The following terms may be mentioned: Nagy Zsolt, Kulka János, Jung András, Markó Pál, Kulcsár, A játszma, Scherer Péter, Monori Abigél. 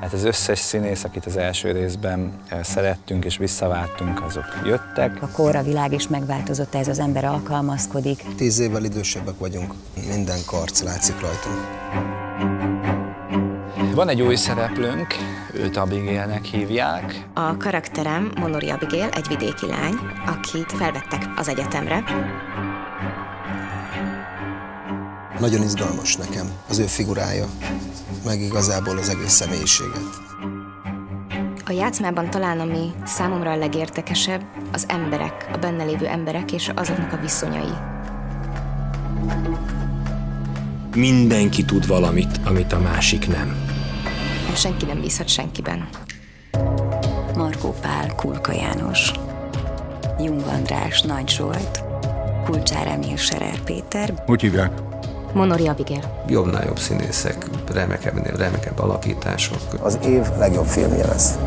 Hát az összes színész, akit az első részben szerettünk és visszaváltunk, azok jöttek. A kor, a világ is megváltozott, ez az ember alkalmazkodik. 10 évvel idősebbek vagyunk, minden karc látszik rajtunk. Van egy új szereplőnk, őt Abigélnek hívják. A karakterem Monori Abigél, egy vidéki lány, akit felvettek az egyetemre. Nagyon izgalmas nekem az ő figurája, meg igazából az egész személyiséget. A játszmában talán, ami számomra a legértekesebb, az emberek, a benne lévő emberek és azoknak a viszonyai. Mindenki tud valamit, amit a másik nem. Senki nem bízhat senkiben. Markó Pál, Kulka János, Jung András, Nagy Zsolt, Kulcsár és Scherer Péter. Hogy hívják? Monori Abigél. Jobbnál jobb színészek, remekebb alakítások. Az év legjobb filmje lesz.